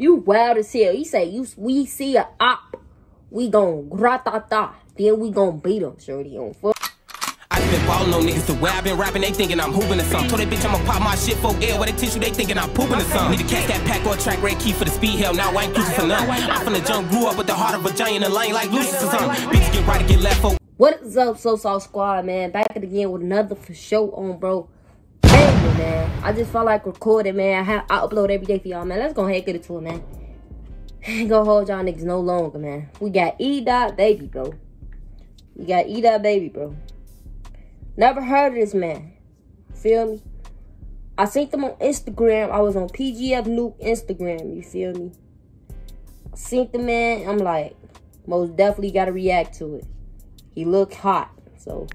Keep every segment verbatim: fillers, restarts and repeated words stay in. You wild as hell. He say, you, we see a op, we gon' gratata. Then we gon' beat him, shorty. On fuck. I been ballin' on niggas the way I been rapping, they thinking I'm hooping or something. Told that bitch I'ma pop my shit for air with a tissue, they thinking I'm pooping or something. Need to catch that pack or track red key for the speed, hell now I ain't cruising for nothing. I'm from the jump, grew up with the heart of a giant and lane like Lucius or something. Bitch get right or get left for. What is up, SoSauced Squad, man? Back at again with another for show on, bro. Baby, man. I just felt like recording, man. I, have, I upload every day for y'all, man. Let's go ahead and get it to it, man. Ain't gonna hold y'all niggas no longer, man. We got Edot Baby, bro. We got Edot Baby, bro. Never heard of this man. Feel me? I seen them on Instagram. I was on P G F Nuke Instagram. You feel me? I seen the man. I'm like, most definitely gotta react to it. He looked hot. So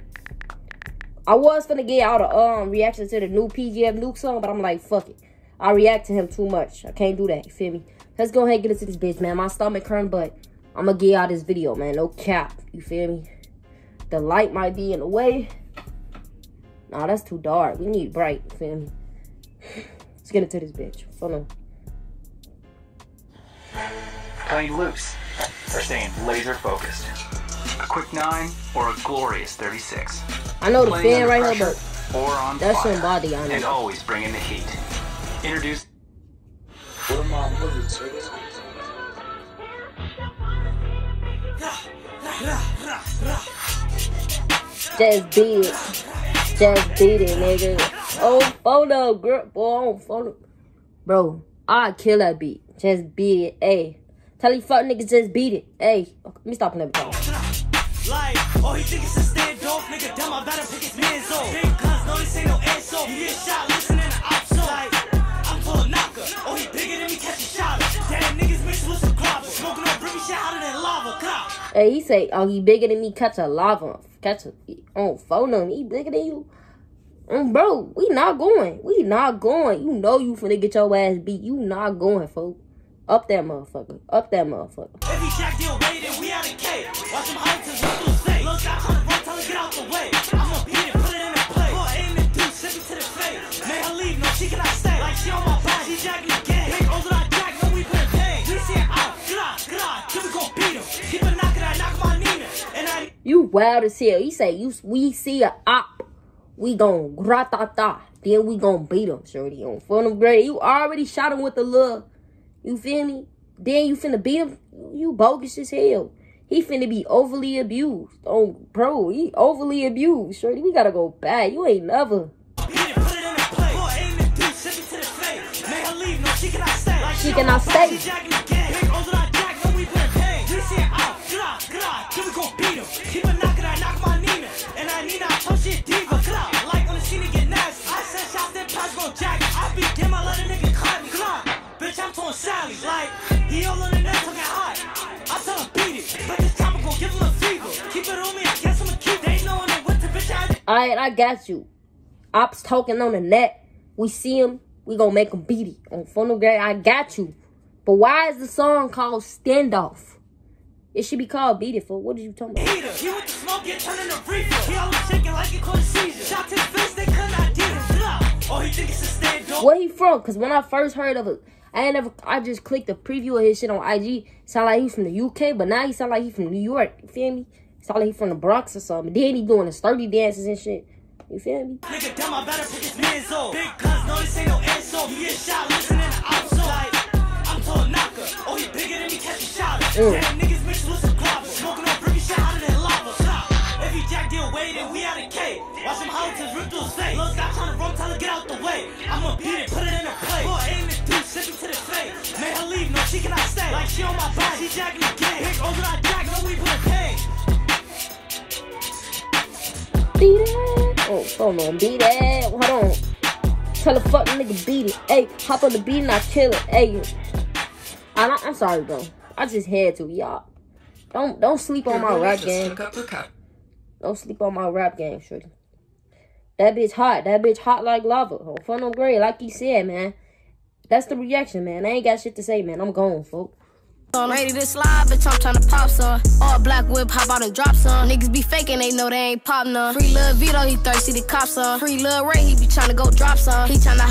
I was finna get out of um reaction to the new P G F Nuke song, but I'm like, fuck it. I react to him too much. I can't do that. You feel me? Let's go ahead and get into this bitch, man. My stomach hurting, but I'ma get out this video, man. No cap. You feel me? The light might be in the way. Nah, that's too dark. We need bright, feel me? Let's get into this bitch. Follow. Playing loose or staying laser focused. A quick nine or a glorious thirty-six. I know the fan right here, but or on that's fire, somebody I know. And always bringing the heat. Introduce. What my mother takes. Just beat it. Just beat it, nigga. Oh, photo, girl. Boy, photo. Bro, I kill that beat. Just beat it, ayy. Tell you fuck niggas, just beat it, ayy. Okay, let me stop on every time. Like, oh, he think it's a stand off, nigga. Damn, I better pick his man's off. Big cuz, no, this ain't no ass off. You get shot, listen, and I'm so. Like, I'm full of knocker. Oh, he bigger than me, catch a shot. Damn, niggas mixed with some cropper. Smoking on brimmy shit hotter than lava, cop. Hey, he say, oh, he bigger than me, catch a lava. Catch a on phone on he bigger than you. Um, bro, we not going. We not going. You know you finna get your ass beat. You not going, folks. Up that motherfucker. Up that motherfucker. If he jacked your way, then we out of K. Watch him hide till you lose face. Look out, run, tell him get out the way. I'm gonna beat it, put it in the play. Boy, aim and do, send me to the face. May her leave, no, she cannot stay. Like she on my back, she jacking the game. Big older I jack, no, we put in pain. We see it out, get out, get out. Then we gon' beat him. Keep a knocking, I knock my Nina. And I. You wild as hell. He say, you, we see a op. We gon' gratata. Then we gon' beat him, shorty. On front of grade. You already shot him with the love. You feel me? Then you finna beat him? You bogus as hell. He finna be overly abused. Oh, bro, he overly abused. Shorty, we gotta go back. You ain't never. She cannot stay. Sally, like, he all on the net talking hot. I tell him beat it, but this time I'm gonna give him a fever. Keep it on me, I guess I'm a cute. They ain't knowing that what the bitch I. Alright, I got you. Ops talking on the net. We see him, we gonna make him beat it. On funnel grade, I got you. But why is the song called Standoff? It should be called Beat It, for what are you talking about? Heater, he with the smoke, he turning the reefer. He always shaking like he caught a seizure. Shot his fist, they couldn't identify. Oh, he think it's a standoff. Where he from? Cause when I first heard of it, I ain't never, I just clicked the preview of his shit on I G. Sound like he's from the U K, but now he sound like he from New York. You feel me? Sound like he from the Bronx or something. Then he doing his dirty dances and shit. You feel me? Nigga, damn, I better pick his man's off. Big cuz, no, this ain't no ass off. You get shot, listen, and I'm so. I'm told knocker. Oh, he bigger than me, catch a shot. Damn, niggas mixed with some clobber. Smoking on bricky shit hotter than lava. If he jacked your way, then we out of K. Watch him holler till his rip through his face. Look, stop trying to run, tell her get out the way. I'm gonna beat it, put it in a play. Boy, aim it. Send him to the face. May her leave, no, she cannot stay. Like she on my back, she jacking the game. Big older I jack, no, we put a pain. Beat it. Oh, hold on, beat it. Hold on. Tell the fucking nigga beat it. Hey, hop on the beat and I kill it. Hey, I, I, I'm sorry, bro. I just had to, y'all. Don't don't sleep on my rap game. Don't sleep on my rap game, shorty. That bitch hot. That bitch hot like lava. Oh, fun on grade, like he said, man. That's the reaction, man. I ain't got shit to say, man. I'm gone, folks. I'm ready to slide, bitch. I'm trying to pop some. All black whip, hop out and drop some. Niggas be faking, they know they ain't pop none. Free Lil Vito, he thirsty, the cops on. Free Lil Ray, he be trying to go drop some. He trying to